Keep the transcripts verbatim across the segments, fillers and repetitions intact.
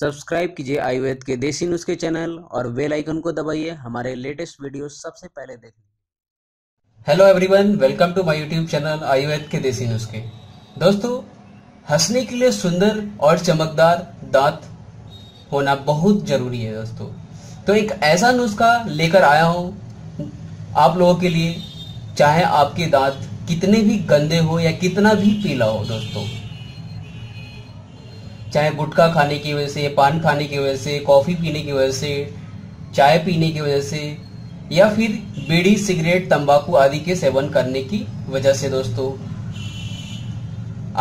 Subscribe कीजिए आयुर्वेद के देसी नुस्खे चैनल और बेल आइकन को दबाइए हमारे लेटेस्ट वीडियो सबसे पहले देखने। Hello everyone, welcome to my YouTube channel Ayurveda के देसी नुस्खे। दोस्तों, हंसने के लिए सुंदर और चमकदार दांत होना बहुत जरूरी है। दोस्तों, तो एक ऐसा नुस्खा लेकर आया हूँ आप लोगों के लिए, चाहे आपके दांत कितने भी गंदे हो या कितना भी पीला हो। दोस्तों, चाहे गुटखा खाने की वजह से, पान खाने की वजह से, कॉफी पीने की वजह से, चाय पीने की वजह से, या फिर बीड़ी, सिगरेट, तंबाकू आदि के सेवन करने की वजह से दोस्तों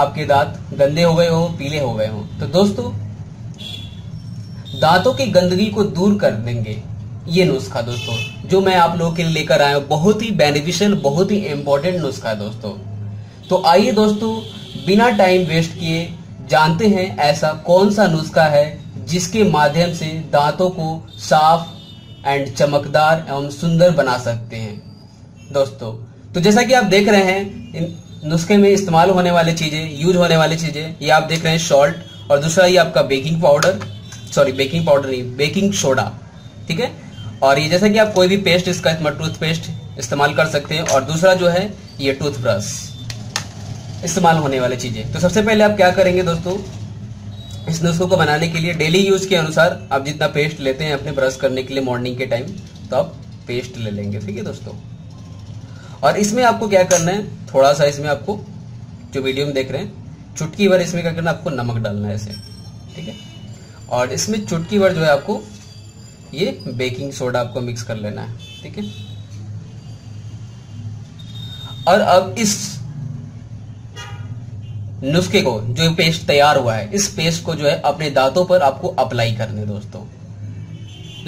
आपके दांत गंदे हो गए हो, पीले हो गए हो, तो दोस्तों दांतों की गंदगी को दूर कर देंगे ये नुस्खा। दोस्तों, जो मैं आप लोगों के लिए लेकर आया हूँ, बहुत ही बेनिफिशियल, बहुत ही इम्पोर्टेंट नुस्खा है दोस्तों। तो आइए दोस्तों, बिना टाइम वेस्ट किए जानते हैं ऐसा कौन सा नुस्खा है जिसके माध्यम से दांतों को साफ एंड चमकदार एवं सुंदर बना सकते हैं। दोस्तों, तो जैसा कि आप देख रहे हैं, इन नुस्खे में इस्तेमाल होने वाली चीजें, यूज होने वाली चीजें, ये आप देख रहे हैं सॉल्ट, और दूसरा ये आपका baking powder, sorry baking powder नहीं, बेकिंग सोडा, ठीक है। और ये जैसा कि आप कोई भी पेस्ट, इसका टूथपेस्ट इस्तेमाल कर सकते हैं। और दूसरा जो है ये टूथब्रश, इस्तेमाल होने वाली चीजें। तो सबसे पहले आप क्या करेंगे दोस्तों, इस नुस्खे को बनाने के लिए डेली यूज के अनुसार आप जितना पेस्ट लेते हैं अपने ब्रश करने के लिए मॉर्निंग के टाइम, तो आप पेस्ट ले लेंगे, ठीक है दोस्तों। और इसमें आपको क्या करना है, थोड़ा सा इसमें आपको, जो वीडियो में देख रहे हैं, चुटकी भर इसमें क्या करना है, आपको नमक डालना है ऐसे, ठीक है। और इसमें चुटकी भर जो है आपको ये बेकिंग सोडा आपको मिक्स कर लेना है, ठीक है। और अब इस नुस्खे को, जो पेस्ट तैयार हुआ है, इस पेस्ट को जो है अपने दांतों पर आपको अप्लाई करना है दोस्तों।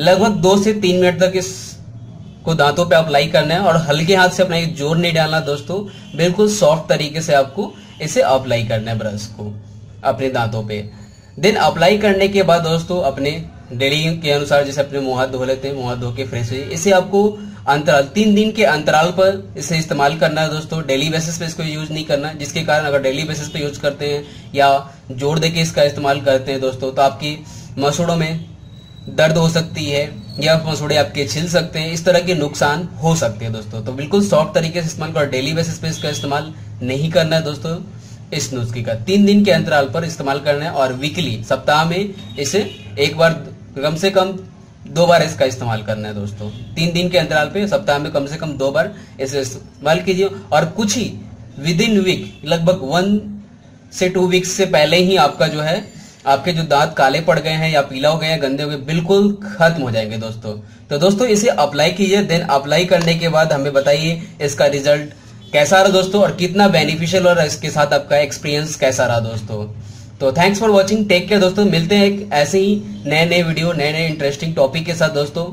लगभग दो से तीन मिनट तक इसको दांतों पे अप्लाई करना है, और हल्के हाथ से अपना, जोर नहीं डालना दोस्तों, बिल्कुल सॉफ्ट तरीके से आपको इसे अप्लाई करना है ब्रश को अपने दांतों पे। देन अप्लाई करने के बाद दोस्तों, अपने डेली के अनुसार जैसे अपने मुंह हाथ धो लेते हैं, मुंह हाथ धो के फ्रेश हुए, इसे आपको अंतराल, तीन दिन के अंतराल पर इसे इस्तेमाल करना है दोस्तों। डेली बेसिस पे इसको यूज नहीं करना, जिसके कारण अगर डेली बेसिस पे यूज करते हैं या जोड़ देके इसका इस्तेमाल करते हैं दोस्तों, तो आपकी मसूड़ों में दर्द हो सकती है या मसूड़े आपके छिल सकते हैं, इस तरह के नुकसान हो सकते हैं दोस्तों। तो बिल्कुल सॉफ्ट तरीके से इस्तेमाल करो, डेली बेसिस पे इसका इस्तेमाल नहीं करना है दोस्तों। इस नुस्खे का तीन दिन के अंतराल पर इस्तेमाल करना है, और वीकली, सप्ताह में इसे एक बार, कम से कम दो बार इसका इस्तेमाल करना है दोस्तों। तीन दिन के अंतराल पे सप्ताह में कम से कम दो बार इसे इस्तेमाल कीजिए, और कुछ ही विद इन वीक, लगभग वन से टू वीक्स से पहले ही आपका जो है, आपके जो दांत काले पड़ गए हैं या पीला हो गए हैं, गंदे हो गए, बिल्कुल खत्म हो जाएंगे दोस्तों। तो दोस्तों, इसे अप्लाई कीजिए, देन अप्लाई करने के बाद हमें बताइए इसका रिजल्ट कैसा रहा दोस्तों, और कितना बेनिफिशियल, और इसके साथ आपका एक्सपीरियंस कैसा रहा दोस्तों। तो thanks for watching, take care दोस्तों। मिलते हैं ऐसे ही नए नए वीडियो, नए नए इंटरेस्टिंग टॉपिक के साथ दोस्तों।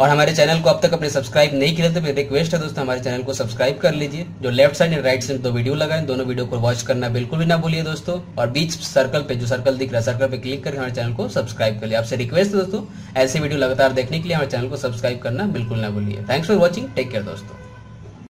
और हमारे चैनल को अब तक अपने सब्सक्राइब नहीं किया तो रिक्वेस्ट है दोस्तों, हमारे चैनल को सब्सक्राइब कर लीजिए। जो लेफ्ट साइड और राइट साइड दो वीडियो लगाए, दोनों वीडियो को वॉच करना बिल्कुल भी ना भूलिए दोस्तों। और बीच सर्कल पे, जो सर्कल दिख रहा है, सर्कल पे क्लिक करके हमारे चैनल को सब्सक्राइब कर लिए। आपसे रिक्वेस्ट है दोस्तों, ऐसे वीडियो लगातार देखने के लिए हमारे चैनल को सब्सक्राइब करना बिल्कुल ना भूलिए। Thanks for watching, take care दोस्तों।